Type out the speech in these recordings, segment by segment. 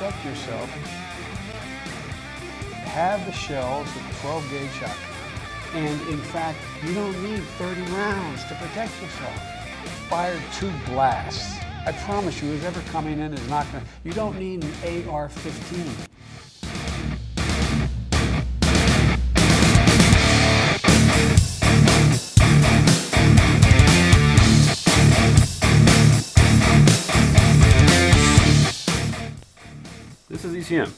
protect yourself, have the shells of a 12-gauge shotgun. And in fact, you don't need 30 rounds to protect yourself. Fire 2 blasts. I promise you, whoever's coming in is not going to. You don't need an AR-15. This is ECM,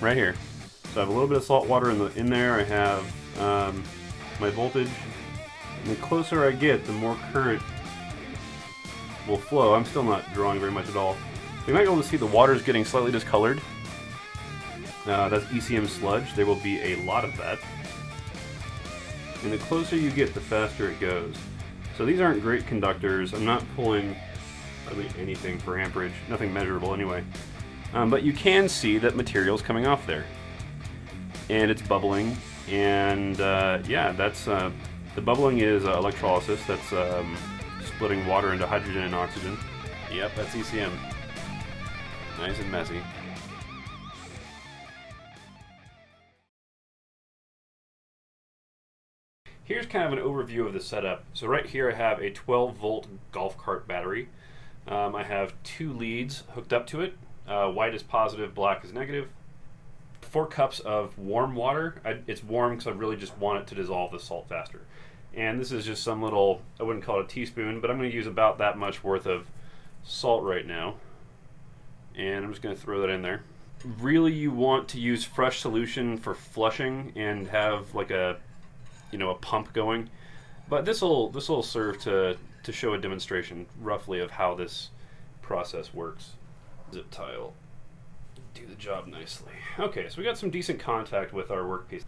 right here. So I have a little bit of salt water in there. I have my voltage. And the closer I get, the more current will flow. I'm still not drawing very much at all. You might be able to see the water is getting slightly discolored. That's ECM sludge. There will be a lot of that. And the closer you get, the faster it goes. So these aren't great conductors. I'm not pulling hardly anything for amperage. Nothing measurable anyway. But you can see that material's coming off there, and it's bubbling. And yeah, that's the bubbling is electrolysis. That's splitting water into hydrogen and oxygen. Yep, that's ECM. Nice and messy. Here's kind of an overview of the setup. So right here I have a 12-volt golf cart battery. I have 2 leads hooked up to it. White is positive, black is negative. 4 cups of warm water. It's warm because I really just want it to dissolve the salt faster. And this is just some little, I wouldn't call it a teaspoon, but I'm going to use about that much worth of salt right now. And I'm just going to throw that in there. Really, you want to use fresh solution for flushing and have like a, you know, a pump going. But this will serve to show a demonstration roughly of how this process works. Zip tile, do the job nicely. Okay, so we got some decent contact with our workpiece.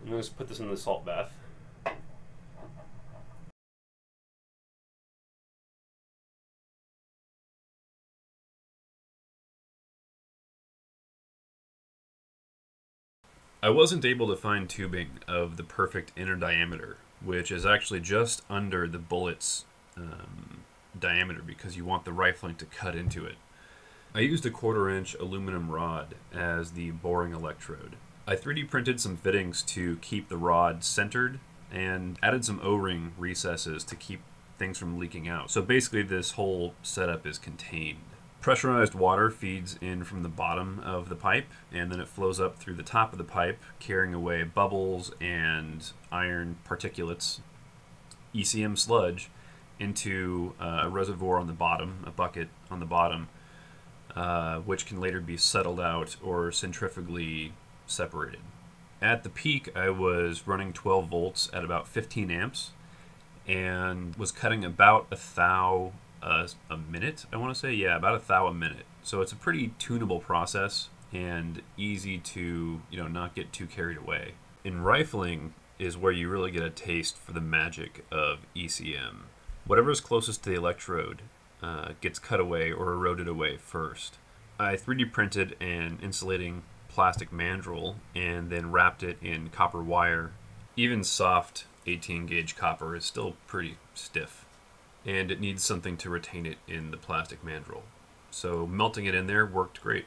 I'm going to put this in the salt bath. I wasn't able to find tubing of the perfect inner diameter, which is actually just under the bullet's diameter, because you want the rifling to cut into it. I used a 1/4-inch aluminum rod as the boring electrode. I 3D printed some fittings to keep the rod centered and added some O-ring recesses to keep things from leaking out. So basically this whole setup is contained. Pressurized water feeds in from the bottom of the pipe, and then it flows up through the top of the pipe, carrying away bubbles and iron particulates, ECM sludge, into a reservoir on the bottom, a bucket on the bottom, which can later be settled out or centrifugally separated. At the peak, I was running 12 volts at about 15 amps and was cutting about a thou a minute, I want to say. Yeah, about a thou a minute. So it's a pretty tunable process and easy to, you know, not get too carried away. In rifling is where you really get a taste for the magic of ECM. Whatever is closest to the electrode gets cut away or eroded away first. I 3D printed an insulating plastic mandrel and then wrapped it in copper wire. Even soft 18-gauge copper is still pretty stiff, and it needs something to retain it in the plastic mandrel. So melting it in there worked great.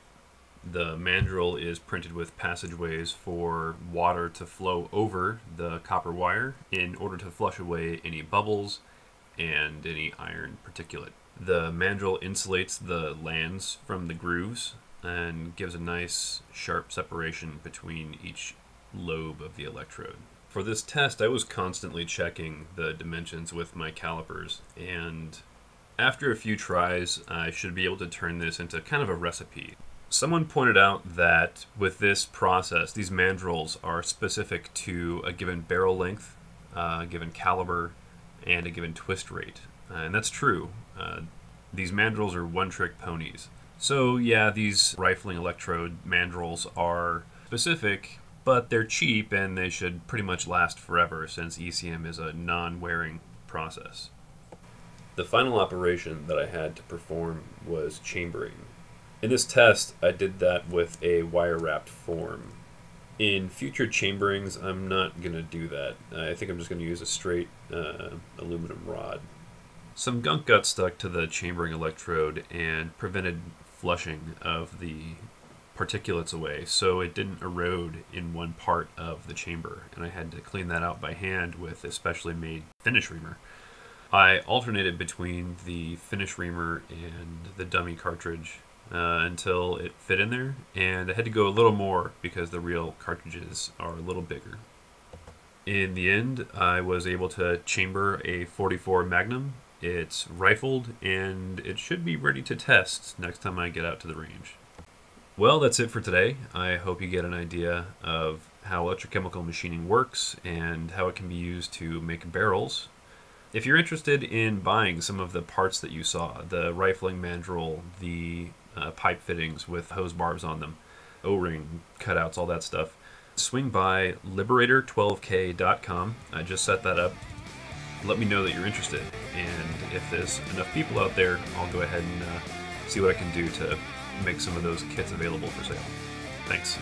The mandrel is printed with passageways for water to flow over the copper wire in order to flush away any bubbles and any iron particulate. The mandrel insulates the lands from the grooves and gives a nice sharp separation between each lobe of the electrode. For this test, I was constantly checking the dimensions with my calipers, and after a few tries, I should be able to turn this into kind of a recipe. Someone pointed out that with this process, these mandrels are specific to a given barrel length, a given caliber, and a given twist rate. And that's true. These mandrels are one-trick ponies. So yeah, these rifling electrode mandrels are specific, but they're cheap and they should pretty much last forever since ECM is a non-wearing process. The final operation that I had to perform was chambering. In this test, I did that with a wire-wrapped form. In future chamberings, I'm not going to do that. I think I'm just going to use a straight aluminum rod. Some gunk got stuck to the chambering electrode and prevented flushing of the particulates away, so it didn't erode in one part of the chamber, and I had to clean that out by hand with a specially made finish reamer. I alternated between the finish reamer and the dummy cartridge until it fit in there, and I had to go a little more because the real cartridges are a little bigger. In the end, I was able to chamber a .44 Magnum. It's rifled, and it should be ready to test next time I get out to the range. Well, that's it for today. I hope you get an idea of how electrochemical machining works and how it can be used to make barrels. If you're interested in buying some of the parts that you saw, the rifling mandrel, the pipe fittings with hose barbs on them, O-ring cutouts, all that stuff, swing by liberator12k.com. I just set that up. Let me know that you're interested, and if there's enough people out there, I'll go ahead and see what I can do to make some of those kits available for sale. Thanks.